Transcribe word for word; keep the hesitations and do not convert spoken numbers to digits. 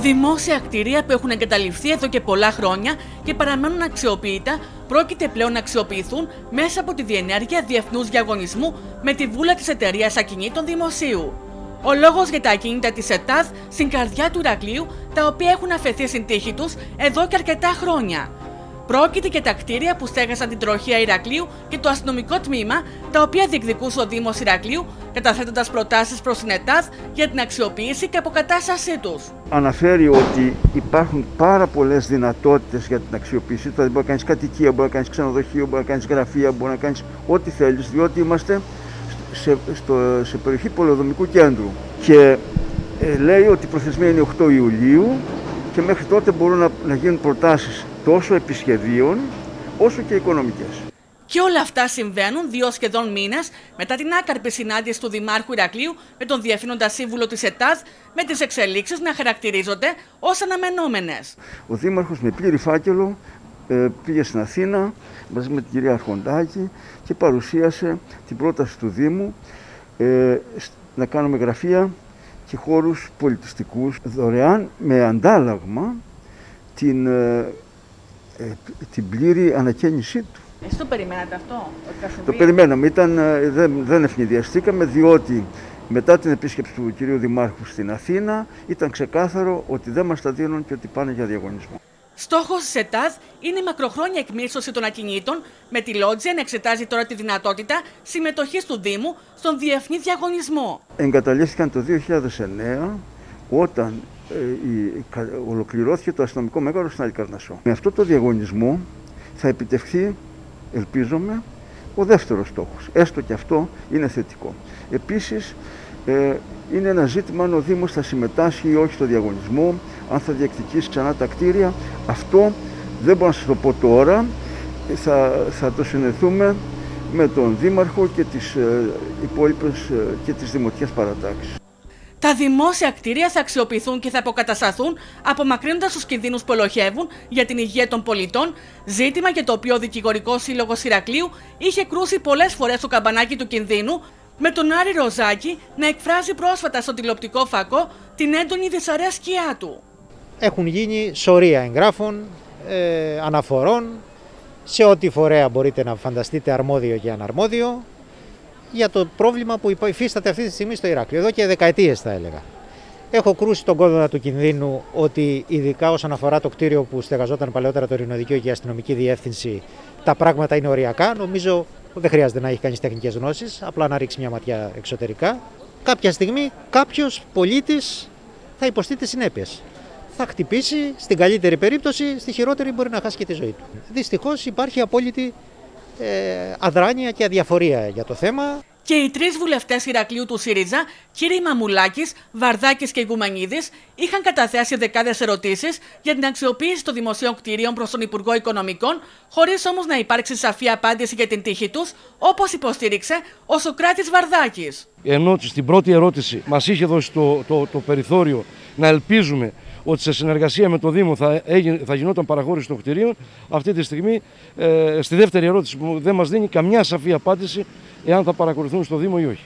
Δημόσια κτίρια που έχουν εγκαταλειφθεί εδώ και πολλά χρόνια και παραμένουν αξιοποιητά, πρόκειται πλέον να αξιοποιηθούν μέσα από τη διενέργεια διεθνούς διαγωνισμού με τη βούλα της εταιρείας ακινήτων δημοσίου. Ο λόγος για τα ακινήτα της ΕΤΑΔ στην καρδιά του Ηρακλείου, τα οποία έχουν αφαιθεί στην τύχη τους εδώ και αρκετά χρόνια. Πρόκειται και τα κτίρια που στέγασαν την Τροχαία Ηρακλείου και το αστυνομικό τμήμα, τα οποία διεκδικούσε ο Δήμος Ηρακλείου, καταθέτοντας προτάσεις προς την ΕΤΑΔ για την αξιοποίηση και αποκατάστασή τους. Αναφέρει ότι υπάρχουν πάρα πολλές δυνατότητες για την αξιοποίηση. Δηλαδή, μπορεί να κάνεις κατοικία, μπορεί να κάνεις ξενοδοχείο, μπορεί να κάνεις γραφεία, μπορεί να κάνεις ό,τι θέλεις, διότι είμαστε σε, στο, σε περιοχή πολεοδομικού κέντρου. Και ε, λέει ότι η προθεσμία είναι οκτώ Ιουλίου και μέχρι τότε μπορούν να, να γίνουν προτάσεις τόσο επί σχεδίων, όσο και οικονομικές. Και όλα αυτά συμβαίνουν δύο σχεδόν μήνες μετά την άκαρπη συνάντηση του Δημάρχου Ηρακλείου με τον Διευθύνοντα Σύμβουλο της ΕΤΑΔ, με τις εξελίξεις να χαρακτηρίζονται ως αναμενόμενες. Ο Δήμαρχος με πλήρη φάκελο πήγε στην Αθήνα μαζί με την κυρία Αρχοντάκη και παρουσίασε την πρόταση του Δήμου να κάνουμε γραφεία και χώρους πολιτιστικούς δωρεάν, με αντάλλαγμα την, ε, την πλήρη ανακαίνισή του. Εσύ το περιμένατε αυτό? Το περιμέναμε. Ήταν, δεν, δεν ευνηδιαστήκαμε, διότι μετά την επίσκεψη του κυρίου Δημάρχου στην Αθήνα ήταν ξεκάθαρο ότι δεν μας τα δίνουν και ότι πάνε για διαγωνισμό. Στόχος της ΕΤΑΔ είναι η μακροχρόνια εκμίσθωση των ακινήτων, με τη Λότζη να εξετάζει τώρα τη δυνατότητα συμμετοχής του Δήμου στον διεθνή διαγωνισμό. Εγκαταλείφθηκαν το δύο χιλιάδες εννέα όταν ε, ολοκληρώθηκε το αστυνομικό μέγαρο στην Καρνασό. Με αυτό το διαγωνισμό θα επιτευχθεί, ελπίζομαι, ο δεύτερος στόχος. Έστω και αυτό είναι θετικό. Επίσης, ε, είναι ένα ζήτημα αν ο Δήμος θα συμμετάσχει ή όχι στο διαγωνισμό, αν θα διεκδικήσει ξανά τα κτίρια. Αυτό δεν μπορώ να σας το πω τώρα. Θα, θα το συνεννοηθούμε με τον Δήμαρχο και τις ε, υπόλοιπες ε, και τις δημοτικές παρατάξεις. Τα δημόσια κτίρια θα αξιοποιηθούν και θα αποκατασταθούν, απομακρύνοντας τους κινδύνους που ελοχεύουν για την υγεία των πολιτών, ζήτημα για το οποίο ο Δικηγορικός Σύλλογος Ηρακλείου είχε κρούσει πολλές φορές το καμπανάκι του κινδύνου, με τον Άρη Ροζάκη να εκφράζει πρόσφατα στο τηλεοπτικό φακό την έντονη δυσαρέσκειά του. Έχουν γίνει σωρία εγγράφων, ε, αναφορών, σε ό,τι φορέα μπορείτε να φανταστείτε αρμόδιο και αναρμόδιο, για το πρόβλημα που υφίσταται αυτή τη στιγμή στο Ηράκλειο, εδώ και δεκαετίες θα έλεγα. Έχω κρούσει τον κόδωνα του κινδύνου ότι, ειδικά όσον αφορά το κτίριο που στεγαζόταν παλαιότερα το Ειρηνοδικείο και η αστυνομική διεύθυνση, τα πράγματα είναι οριακά. Νομίζω δεν χρειάζεται να έχει κανείς τεχνικές γνώσεις, απλά να ρίξει μια ματιά εξωτερικά. Κάποια στιγμή κάποιος πολίτης θα υποστεί τις συνέπειες. Θα χτυπήσει, στην καλύτερη περίπτωση, στη χειρότερη μπορεί να χάσει και τη ζωή του. Δυστυχώς υπάρχει απόλυτη Ε, αδράνεια και αδιαφορία για το θέμα. Και οι τρεις βουλευτές Ηρακλείου του ΣΥΡΙΖΑ, κύριοι Μαμουλάκης, Βαρδάκης και Γκουμανίδης, είχαν καταθέσει δεκάδες ερωτήσεις για την αξιοποίηση των δημοσίων κτηρίων προς τον Υπουργό Οικονομικών, χωρίς όμως να υπάρξει σαφή απάντηση για την τύχη τους, όπως υποστήριξε ο Σωκράτης Βαρδάκης. Ενώ στην πρώτη ερώτηση μας είχε δώσει το, το, το περιθώριο να ελπίζουμε ότι σε συνεργασία με το Δήμο θα, έγινε, θα γινόταν παραχώρηση των κτηρίων, αυτή τη στιγμή ε, στη δεύτερη ερώτηση που δεν μας δίνει καμιά σαφή απάντηση εάν θα παρακολουθούν στο Δήμο ή όχι.